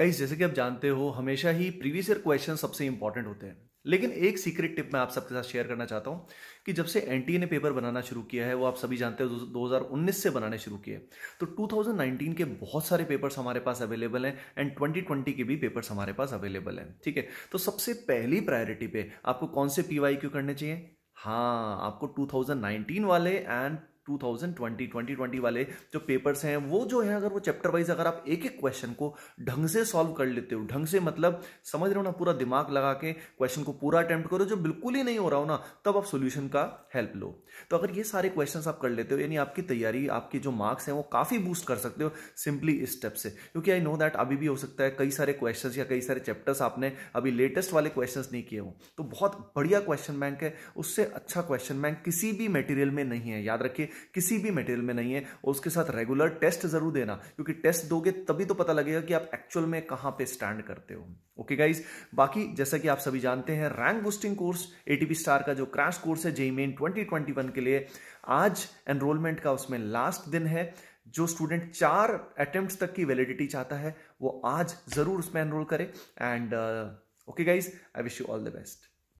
Guys जैसे कि आप जानते हो हमेशा ही प्रीवियस ईयर क्वेश्चन सबसे इंपॉर्टेंट होते हैं, लेकिन एक सीक्रेट टिप मैं आप सबके साथ शेयर करना चाहता हूं कि जब से एनटीए ने पेपर बनाना शुरू किया है, वो आप सभी जानते हो 2019 से बनाने शुरू किए, तो 2019 के बहुत सारे पेपर्स हमारे पास अवेलेबल हैं एंड 2020 के भी पेपर्स हमारे पास अवेलेबल हैं। ठीक है, तो सबसे पहली प्रायोरिटी पे आपको कौन से PYQ करने चाहिए? हाँ, आपको 2019 वाले एंड 2020 वाले जो पेपर्स हैं वो जो है, अगर वो चैप्टर वाइज अगर आप एक एक क्वेश्चन को ढंग से सॉल्व कर लेते हो, ढंग से मतलब समझ रहे हो ना, पूरा दिमाग लगा के क्वेश्चन को पूरा अटेम्प्ट करो, जो बिल्कुल ही नहीं हो रहा हो ना, तब आप सॉल्यूशन का हेल्प लो। तो अगर ये सारे क्वेश्चंस आप कर लेते हो, यानी आपकी तैयारी, आपके जो मार्क्स हैं वो काफ़ी बूस्ट कर सकते हो सिंपली इस स्टेप से, क्योंकि आई नो दैट अभी भी हो सकता है कई सारे क्वेश्चन या कई सारे चैप्टर्स आपने अभी लेटेस्ट वाले क्वेश्चन नहीं किए हों, तो बहुत बढ़िया क्वेश्चन बैंक है, उससे अच्छा क्वेश्चन बैंक किसी भी मटेरियल में नहीं है, याद रखिए किसी भी मटेरियल में नहीं है। और उसके साथ रेगुलर टेस्ट जरूर देना, क्योंकि टेस्ट दोगे तभी तो पता लगेगा कि आप एक्चुअल में कहां पे स्टैंड करते हो। ओके गाइस, बाकी जैसा कि आप सभी जानते हैं rank boosting course ATP star का जो क्रैश कोर्स है जेईई मेन 2021 के लिए, आज एनरोलमेंट का उसमें लास्ट दिन है। जो स्टूडेंट 4 अटेम्प्ट्स तक की वैलिडिटी चाहता है वो आज जरूर उसमें एनरोल करे। And okay guys, I wish you all the best.